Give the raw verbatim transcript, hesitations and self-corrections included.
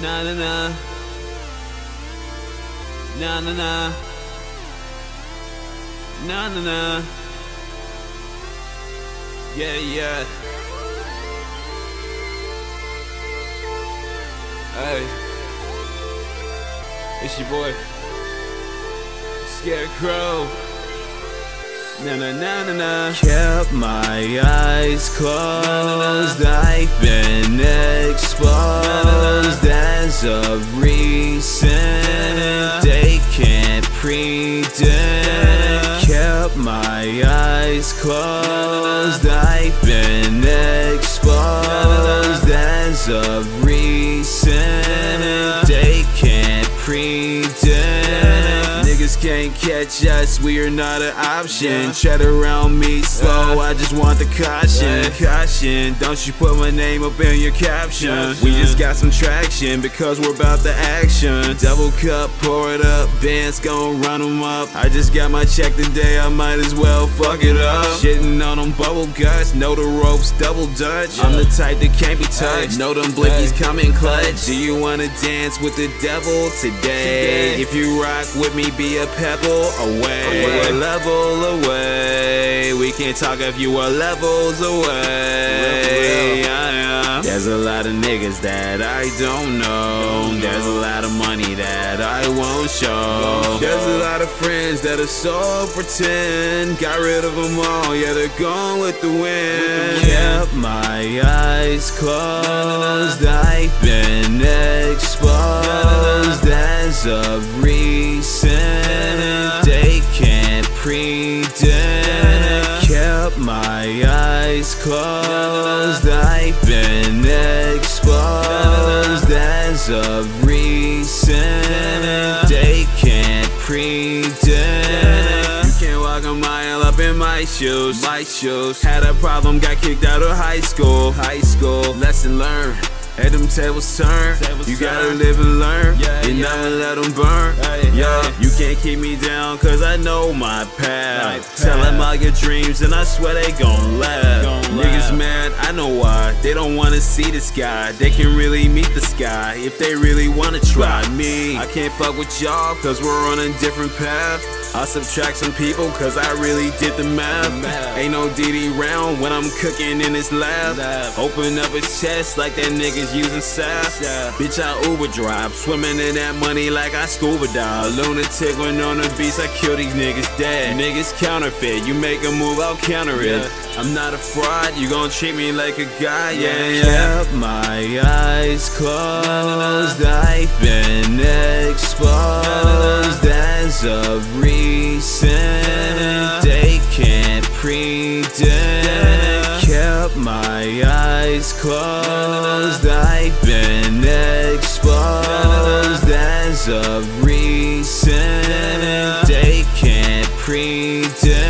Na na na. Na na na. Na na na. Yeah yeah. Hey, it's your boy Scairxcrow. Na na na na na. Kept my eyes closed. I've been exposed as of recent. They can't predict. Kept my eyes closed. I've been exposed as of recent. They can't predict. Niggas can't catch us, we are not an option. Tread around me slow, I just want the caution. Caution, don't you put my name up in your caption. We just got some traction because we're about the action. Double cup, pour it up, Ben's gon' run them up. I just got my check today, I might as well fuck it up. Shitting on them bubble guts, know the ropes, double dutch. I'm the type that can't be touched, know them blickies coming clutch. Do you wanna dance with the devil today? If you rock with me, be a pebble away, away. A level away. We can't talk if you are levels away. Yeah. There's a lot of niggas that I don't know. There's a lot of money that I won't show. There's a lot of friends that are so pretend. Got rid of them all, yeah, they're gone with the wind. Kept my eyes closed. I've been exposed as of recent. They can't predict. Kept my eyes closed. I've been exposed as of recent. They can't predict. A mile up in my shoes, my shoes. Had a problem, got kicked out of high school, high school. Lesson learned, had them tables turn. Tables you gotta turn. Live and learn, yeah, and yeah. I'ma let them burn. Hey, yeah, hey. You can't keep me down, cause I know my path. Tell them all your dreams, and I swear they gon' laugh. Gon' laugh. Niggas mad, I know why. They don't wanna see the sky. They can really meet the sky if they really wanna try me. I can't fuck with y'all, cause we're on a different path. I subtract some people cause I really did the math. Ain't no D D round when I'm cooking in this lab. Open up his chest like that nigga's using sass. Bitch, I Uber drive, swimming in that money like I scuba dive. Lunatic when on the beach, I kill these niggas dead. Niggas counterfeit, you make a move, I'll counter it. I'm not a fraud, you gon' treat me like a guy, yeah, yeah. Kept my eyes closed, I've been exposed as of recent. They can't predict. Kept my eyes closed, I've been exposed as of recent. They can't predict.